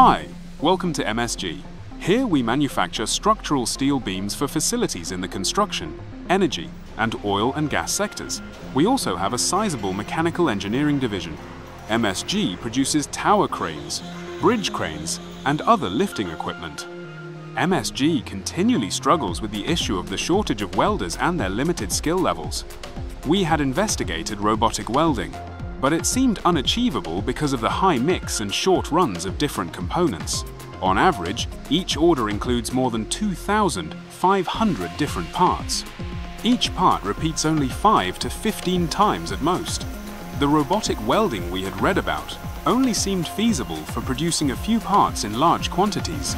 Hi, welcome to MSG. Here we manufacture structural steel beams for facilities in the construction, energy, and oil and gas sectors. We also have a sizable mechanical engineering division. MSG produces tower cranes, bridge cranes, and other lifting equipment. MSG continually struggles with the issue of the shortage of welders and their limited skill levels. We had investigated robotic welding, but it seemed unachievable because of the high mix and short runs of different components. On average, each order includes more than 2,500 different parts. Each part repeats only 5 to 15 times at most. The robotic welding we had read about only seemed feasible for producing a few parts in large quantities.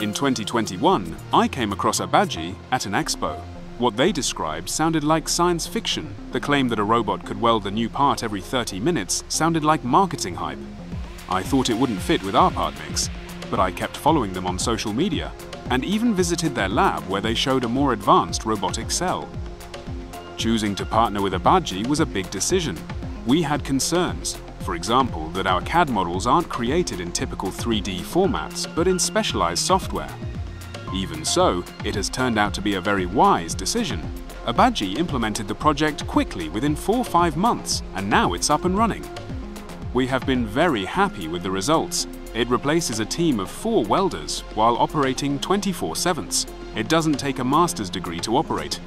In 2021, I came across Abagy at an expo. What they described sounded like science fiction. The claim that a robot could weld a new part every 30 minutes sounded like marketing hype. I thought it wouldn't fit with our part mix, but I kept following them on social media and even visited their lab where they showed a more advanced robotic cell. Choosing to partner with Abagy was a big decision. We had concerns, for example, that our CAD models aren't created in typical 3D formats but in specialized software. Even so, it has turned out to be a very wise decision. Abagy implemented the project quickly within 4 or 5 months, and now it's up and running. We have been very happy with the results. It replaces a team of 4 welders while operating 24/7. It doesn't take a master's degree to operate.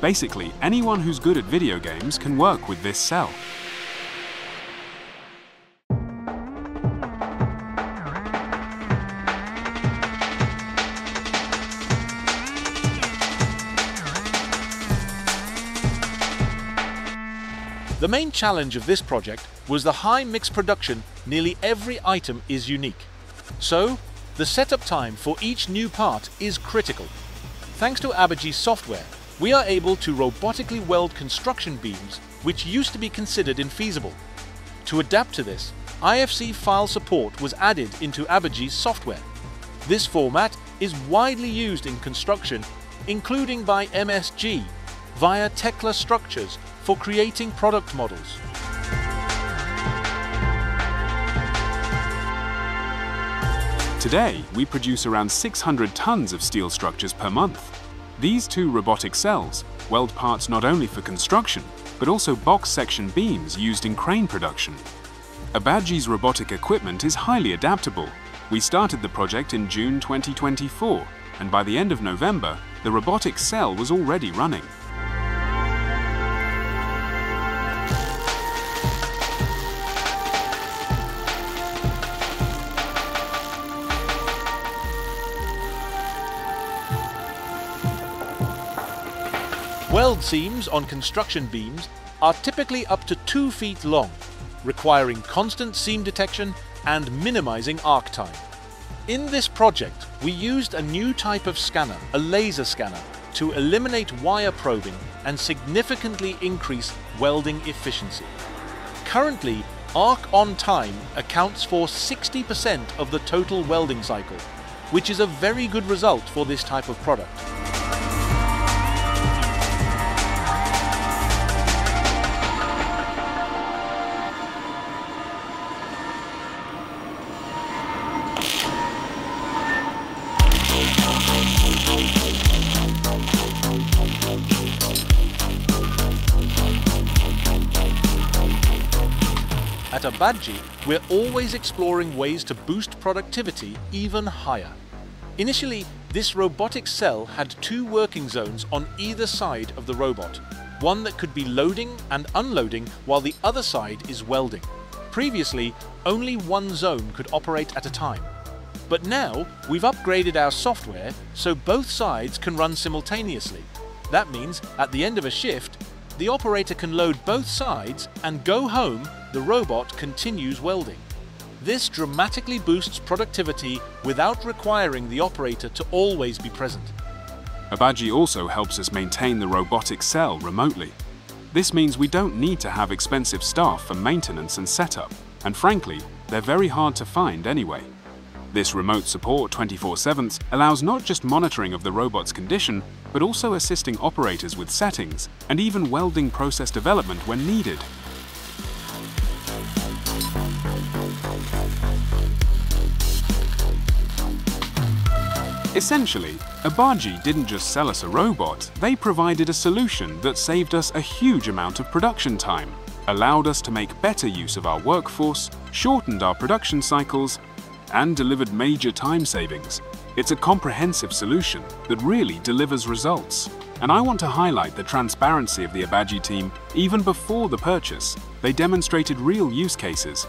Basically, anyone who's good at video games can work with this cell. The main challenge of this project was the high mix production. Nearly every item is unique. So, the setup time for each new part is critical. Thanks to Abagy's software, we are able to robotically weld construction beams which used to be considered infeasible. To adapt to this, IFC file support was added into Abagy's software. This format is widely used in construction, including by MSG, via Tekla structures for creating product models. Today, we produce around 600 tons of steel structures per month. These 2 robotic cells weld parts not only for construction, but also box section beams used in crane production. Abagy's robotic equipment is highly adaptable. We started the project in June 2024, and by the end of November, the robotic cell was already running. Weld seams on construction beams are typically up to 2 feet long, requiring constant seam detection and minimizing arc time. In this project, we used a new type of scanner, a laser scanner, to eliminate wire probing and significantly increase welding efficiency. Currently, arc on time accounts for 60% of the total welding cycle, which is a very good result for this type of product. At Abagy, we're always exploring ways to boost productivity even higher. Initially, this robotic cell had 2 working zones on either side of the robot, one that could be loading and unloading while the other side is welding. Previously, only one zone could operate at a time. But now, we've upgraded our software so both sides can run simultaneously. That means, at the end of a shift, the operator can load both sides and go home. The robot continues welding. This dramatically boosts productivity without requiring the operator to always be present. Abagy also helps us maintain the robotic cell remotely. This means we don't need to have expensive staff for maintenance and setup, and frankly, they're very hard to find anyway. This remote support 24/7 allows not just monitoring of the robot's condition, but also assisting operators with settings and even welding process development when needed. Essentially, Abagy didn't just sell us a robot, they provided a solution that saved us a huge amount of production time, allowed us to make better use of our workforce, shortened our production cycles, and delivered major time savings. It's a comprehensive solution that really delivers results. And I want to highlight the transparency of the Abagy team even before the purchase. They demonstrated real use cases.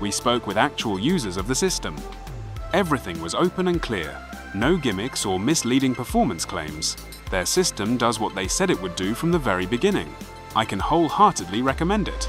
We spoke with actual users of the system. Everything was open and clear. No gimmicks or misleading performance claims. Their system does what they said it would do from the very beginning. I can wholeheartedly recommend it.